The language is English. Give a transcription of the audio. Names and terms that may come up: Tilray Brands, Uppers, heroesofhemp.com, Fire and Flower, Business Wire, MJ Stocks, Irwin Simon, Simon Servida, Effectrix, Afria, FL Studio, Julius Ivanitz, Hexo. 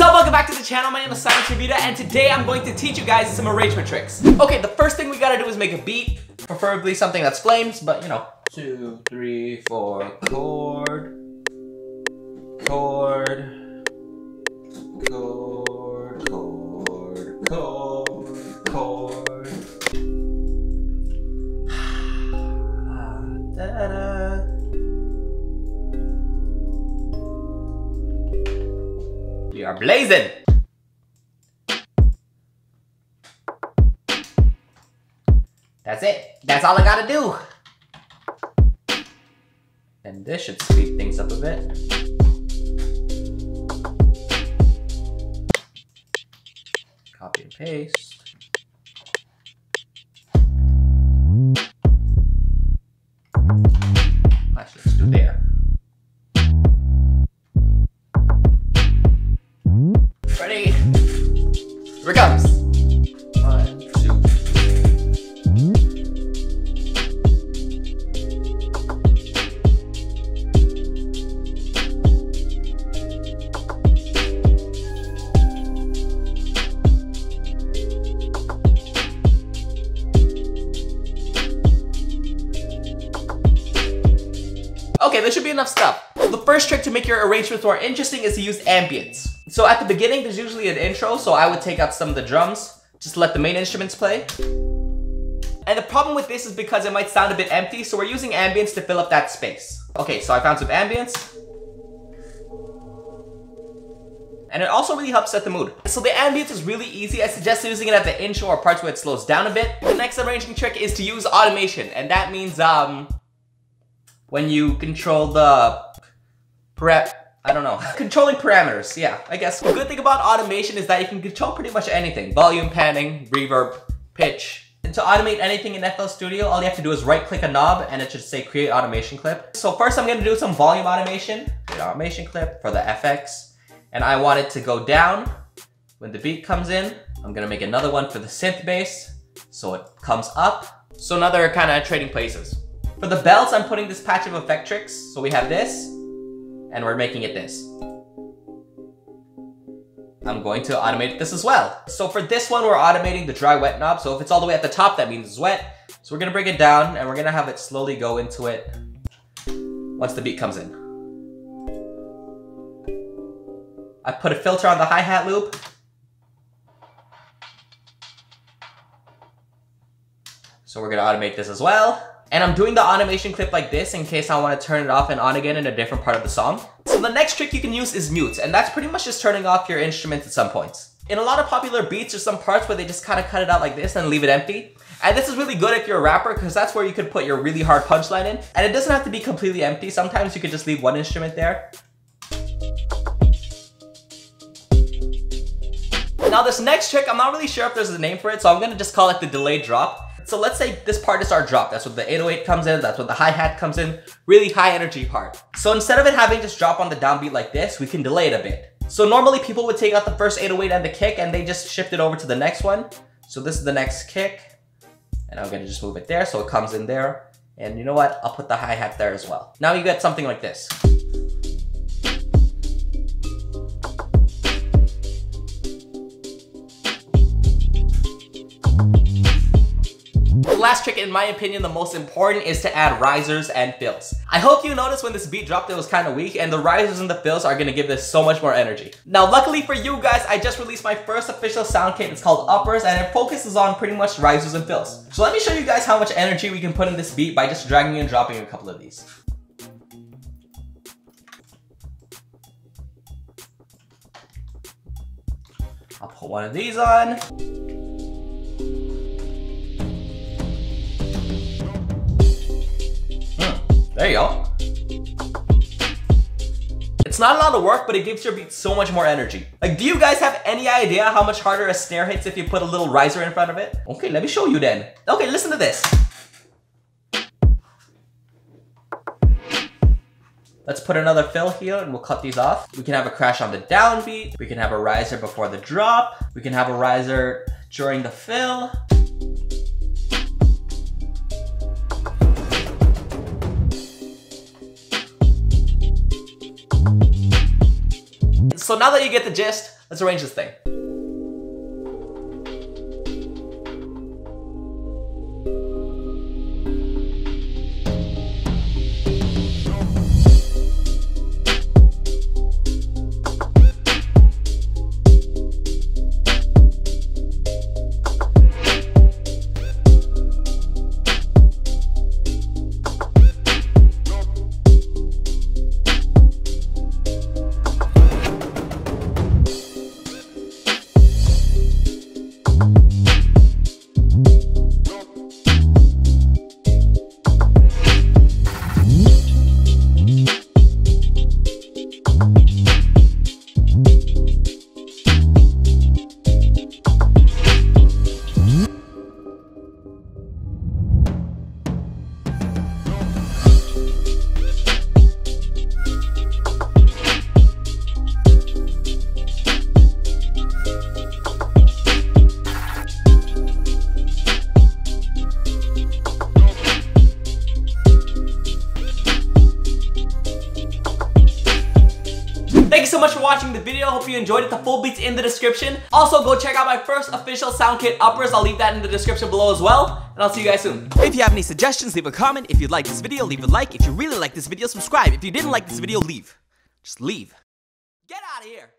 What's up, welcome back to the channel. My name is Simon Servida, and today I'm going to teach you guys some arrangement tricks. Okay, the first thing we gotta do is make a beat, preferably something that's flames, but you know. 2, 3, 4, chord, chord, chord, chord, chord, chord. We are blazing! That's it. That's all I gotta do. And this should speed things up a bit. Copy and paste. Actually, let's do there. Ready? Here it comes. 1, 2. Okay, there should be enough stuff. The first trick to make your arrangements more interesting is to use ambience. So at the beginning, there's usually an intro, so I would take out some of the drums, just let the main instruments play. And the problem with this is because it might sound a bit empty, so we're using ambience to fill up that space. Okay, so I found some ambience. And it also really helps set the mood. So the ambience is really easy. I suggest using it at the intro or parts where it slows down a bit. The next arranging trick is to use automation, and that means when you control the controlling parameters, yeah, I guess. The good thing about automation is that you can control pretty much anything. Volume, panning, reverb, pitch. And to automate anything in FL Studio, all you have to do is right-click a knob and it should say Create Automation Clip. So first I'm gonna do some volume automation. Create Automation Clip for the FX. And I want it to go down when the beat comes in. I'm gonna make another one for the synth bass, so it comes up. So now they're kinda trading places. For the bells, I'm putting this patch of Effectrix. So we have this. And we're making it this. I'm going to automate this as well. So for this one, we're automating the dry wet knob. So if it's all the way at the top, that means it's wet. So we're gonna bring it down and we're gonna have it slowly go into it once the beat comes in. I put a filter on the hi-hat loop. So we're gonna automate this as well. And I'm doing the automation clip like this in case I want to turn it off and on again in a different part of the song. So the next trick you can use is mute, and that's pretty much just turning off your instruments at some points. In a lot of popular beats, there's some parts where they just kind of cut it out like this and leave it empty. And this is really good if you're a rapper because that's where you can put your really hard punchline in. And it doesn't have to be completely empty. Sometimes you could just leave one instrument there. Now this next trick, I'm not really sure if there's a name for it, so I'm gonna just call it the delayed drop. So let's say this part is our drop. That's where the 808 comes in, that's where the hi-hat comes in. Really high energy part. So instead of it having just drop on the downbeat like this, we can delay it a bit. So normally people would take out the first 808 and the kick and they just shift it over to the next one. So this is the next kick. And I'm gonna just move it there so it comes in there. And you know what? I'll put the hi-hat there as well. Now you get something like this. Last trick, in my opinion, the most important, is to add risers and fills. I hope you noticed when this beat dropped it was kind of weak, and the risers and the fills are gonna give this so much more energy. Now luckily for you guys, I just released my first official sound kit. It's called Uppers, and it focuses on pretty much risers and fills. So let me show you guys how much energy we can put in this beat by just dragging and dropping a couple of these. I'll put one of these on. There you go. It's not a lot of work, but it gives your beat so much more energy. Like, do you guys have any idea how much harder a snare hits if you put a little riser in front of it? Okay, let me show you then. Okay, listen to this. Let's put another fill here and we'll cut these off. We can have a crash on the downbeat. We can have a riser before the drop. We can have a riser during the fill. So now that you get the gist, Let's arrange this thing. Thanks so much for watching the video. Hope you enjoyed it. The full beat's in the description. Also, go check out my first official sound kit, Uppers. I'll leave that in the description below as well. And I'll see you guys soon. If you have any suggestions, leave a comment. If you like this video, leave a like. If you really like this video, subscribe. If you didn't like this video, leave. Just leave. Get out of here.